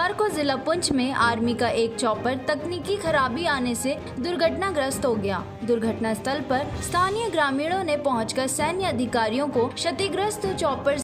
बुधवार को जिला पुंछ में आर्मी का एक चॉपर तकनीकी खराबी आने से दुर्घटनाग्रस्त हो गया। दुर्घटना स्थल पर स्थानीय ग्रामीणों ने पहुंचकर सैन्य अधिकारियों को क्षतिग्रस्त चॉपर